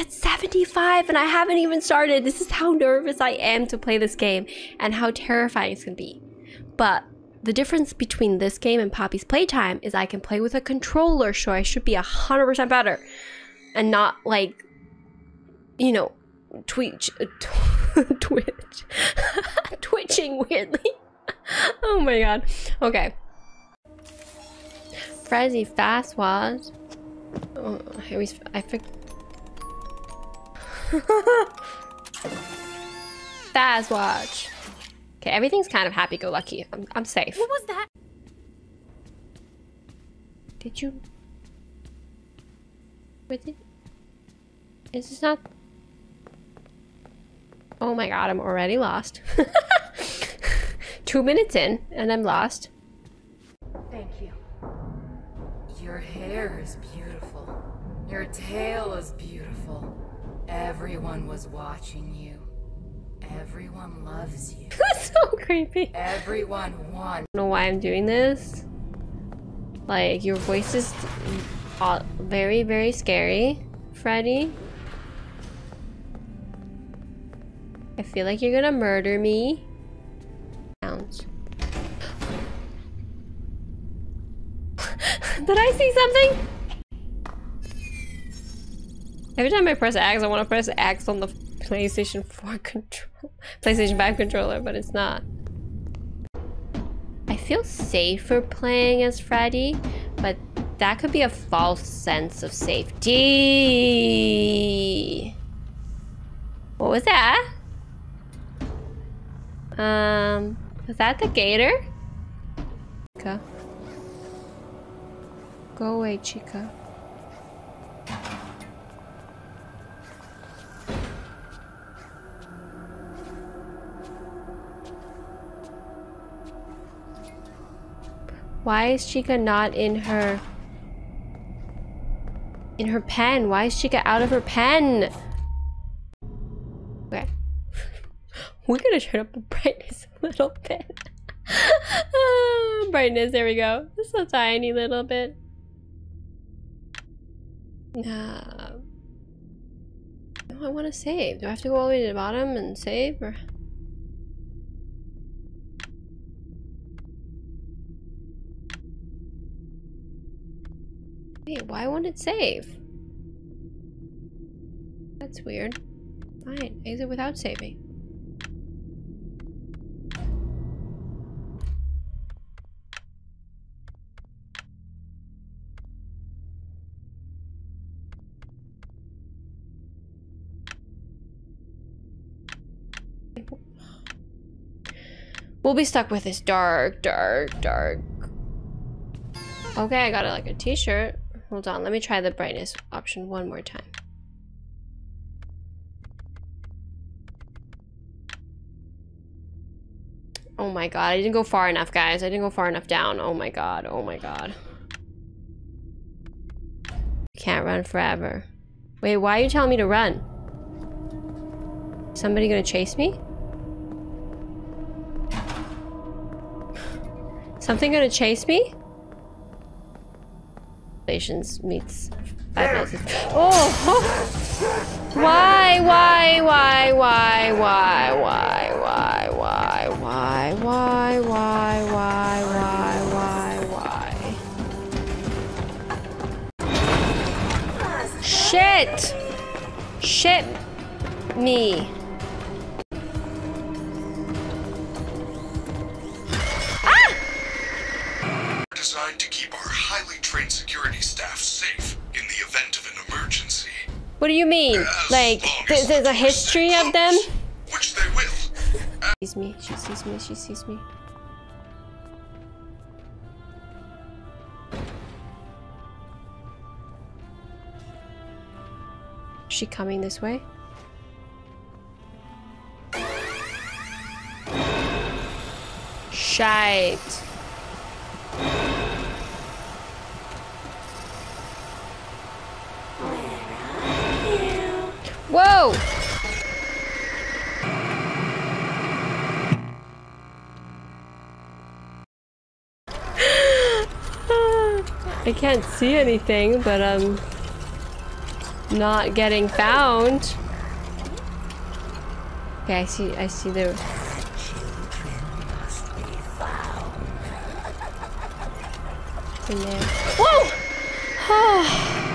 It's at 75 and I haven't even started. This is how nervous I am to play this game and how terrifying it's gonna be. But the difference between this game and Poppy's Playtime is I can play with a controller, so I should be 100% better and not like, you know, twitching weirdly. Oh my god. Okay. Freddy fast was. Oh, I forgot. Fast watch. Okay, everything's kind of happy-go-lucky. I'm safe. What was that? Did you? With it? Is this not? Oh my god, I'm already lost. 2 minutes in, and I'm lost. Thank you. Your hair is beautiful. Your tail is beautiful. Everyone was watching you. Everyone loves you. That's so creepy. Everyone wants. I don't know why I'm doing this. Like, your voice is very, very scary, Freddy. I feel like you're gonna murder me. Did I see something? Every time I press X, I want to press X on the PlayStation 4 control, PlayStation 5 controller, but it's not. I feel safer playing as Freddy, but that could be a false sense of safety. What was that? Was that the gator? Go. Go away, Chica. Why is Chica not in her pen? Why is Chica out of her pen? Okay. We're gonna turn up the brightness a little bit. Brightness, there we go. Just a tiny little bit. No, I want to save. Do I have to go all the way to the bottom and save, or? Wait, why won't it save? That's weird. Fine, exit without saving. We'll be stuck with this dark. Okay, I got like a t-shirt. Hold on, let me try the brightness option one more time. Oh my god, I didn't go far enough, guys. I didn't go far enough down. Oh my god, oh my god. Can't run forever. Wait, why are you telling me to run? Somebody gonna chase me? Something gonna chase me? Patience meets 5 minutes. Oh! Why? Shit! Shit me. To keep our highly trained security staff safe in the event of an emergency. What do you mean? Like, there's a history of them? Which they will. She sees me, she sees me, she sees me. Is she coming this way? Shite. Whoa! I can't see anything, but not getting found. Okay, I see the... It's in there. Whoa!